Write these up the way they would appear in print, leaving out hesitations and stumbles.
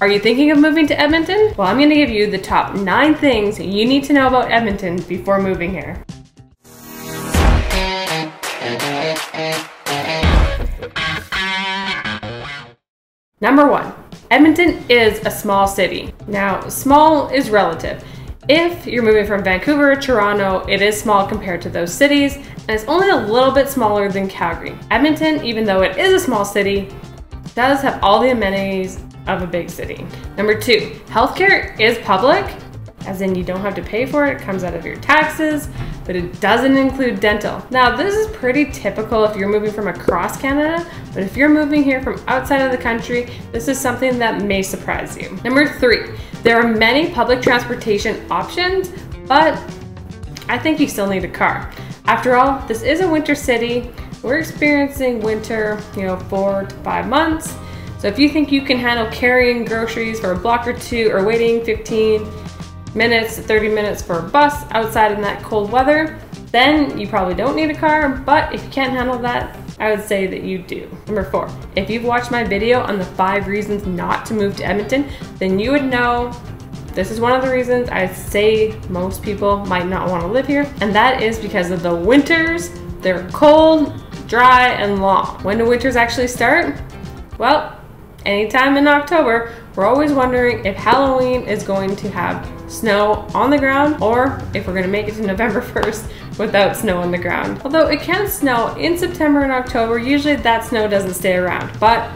Are you thinking of moving to Edmonton? Well, I'm going to give you the top 9 things you need to know about Edmonton before moving here. Number 1, Edmonton is a small city. Now, small is relative. If you're moving from Vancouver or Toronto, it is small compared to those cities, and it's only a little bit smaller than Calgary. Edmonton, even though it is a small city, does have all the amenities of a big city. Number 2, healthcare is public, as in you don't have to pay for it, it comes out of your taxes, but it doesn't include dental. Now, this is pretty typical if you're moving from across Canada, but if you're moving here from outside of the country, this is something that may surprise you. Number 3, there are many public transportation options, but I think you still need a car. After all, this is a winter city. We're experiencing winter, 4 to 5 months. So if you think you can handle carrying groceries for a block or two or waiting 15 minutes to 30 minutes for a bus outside in that cold weather, then you probably don't need a car, but if you can't handle that, I would say that you do. Number 4, if you've watched my video on the 5 reasons not to move to Edmonton, then you would know this is one of the reasons I say most people might not want to live here, and that is because of the winters. They're cold, dry, and long. When do winters actually start? Well, anytime in October. We're always wondering if Halloween is going to have snow on the ground or if we're going to make it to November 1st without snow on the ground. Although it can snow in September and October, usually that snow doesn't stay around. But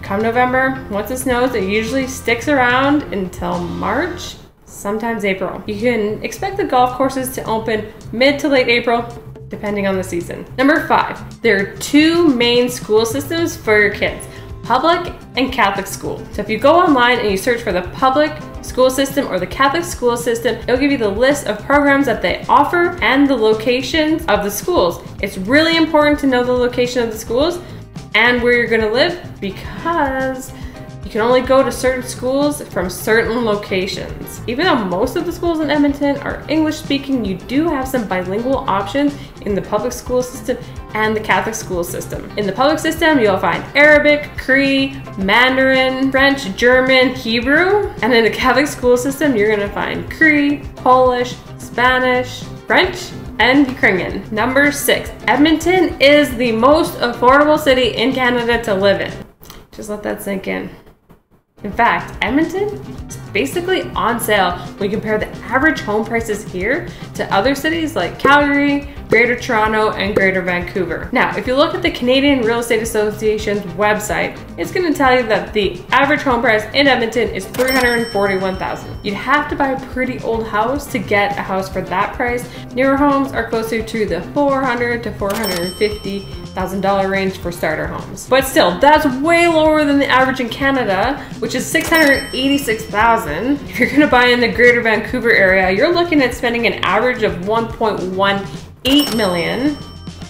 come November, once it snows, it usually sticks around until March, sometimes April. You can expect the golf courses to open mid to late April, depending on the season. Number 5, there are 2 main school systems for your kids: public and Catholic school. So if you go online and you search for the public school system or the Catholic school system, it'll give you the list of programs that they offer and the locations of the schools. It's really important to know the location of the schools and where you're gonna live, because you can only go to certain schools from certain locations. Even though most of the schools in Edmonton are English speaking, you do have some bilingual options in the public school system and the Catholic school system. In the public system, you'll find Arabic, Cree, Mandarin, French, German, Hebrew, and in the Catholic school system, you're gonna find Cree, Polish, Spanish, French, and Ukrainian. Number 6, Edmonton is the most affordable city in Canada to live in. Just let that sink in. In fact, Edmonton is basically on sale when you compare the average home prices here to other cities like Calgary, Greater Toronto, and Greater Vancouver. Now, if you look at the Canadian Real Estate Association's website, it's going to tell you that the average home price in Edmonton is $341,000. You'd have to buy a pretty old house to get a house for that price. Newer homes are closer to the $400,000 to $450,000 range for starter homes. But still, that's way lower than the average in Canada, which is $686,000. If you're gonna buy in the Greater Vancouver area, you're looking at spending an average of $1.18 million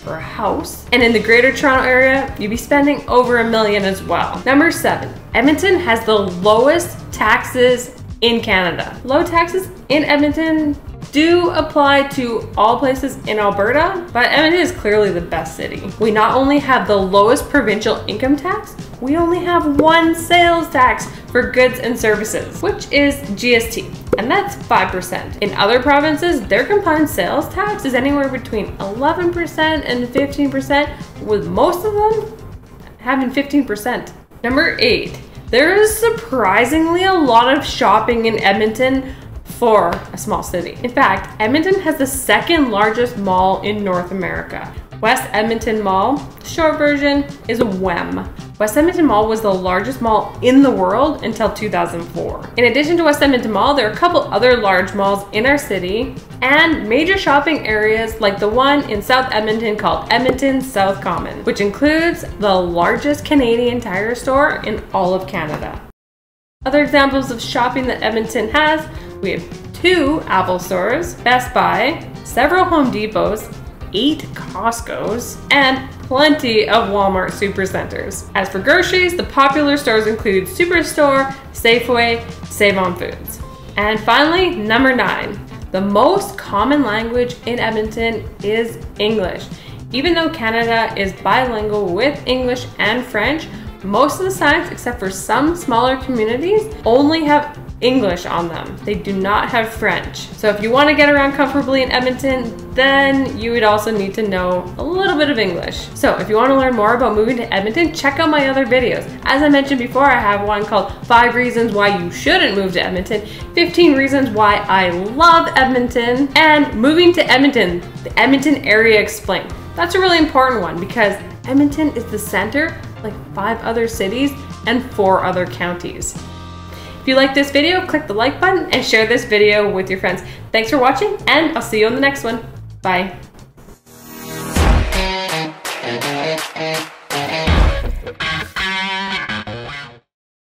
for a house. And in the Greater Toronto area, you'd be spending over $1 million as well. Number 7, Edmonton has the lowest taxes in Canada. Low taxes in Edmonton do apply to all places in Alberta, but Edmonton is clearly the best city. We not only have the lowest provincial income tax, we only have 1 sales tax for goods and services, which is GST, and that's 5%. In other provinces, their combined sales tax is anywhere between 11% and 15%, with most of them having 15%. Number 8, there is surprisingly a lot of shopping in Edmonton for a small city. In fact, Edmonton has the 2nd largest mall in North America. West Edmonton Mall, short version, is WEM. West Edmonton Mall was the largest mall in the world until 2004. In addition to West Edmonton Mall, there are a couple other large malls in our city and major shopping areas like the one in South Edmonton called Edmonton South Common, which includes the largest Canadian Tire store in all of Canada. Other examples of shopping that Edmonton has: we have 2 Apple stores, Best Buy, several Home Depots, 8 Costcos, and plenty of Walmart supercenters. As for groceries, the popular stores include Superstore, Safeway, Save On Foods. And finally, number 9, the most common language in Edmonton is English. Even though Canada is bilingual with English and French, Most of the signs, except for some smaller communities, only have English on them. They do not have French. So if you want to get around comfortably in Edmonton, then you would also need to know a little bit of English. So if you want to learn more about moving to Edmonton, check out my other videos. As I mentioned before, I have one called 5 Reasons Why You Shouldn't Move to Edmonton, 15 Reasons Why I Love Edmonton, and Moving to Edmonton, the Edmonton Area Explained. That's a really important one because Edmonton is the center, like 5 other cities and 4 other counties. If you like this video, click the like button and share this video with your friends. Thanks for watching, and I'll see you on the next one. Bye.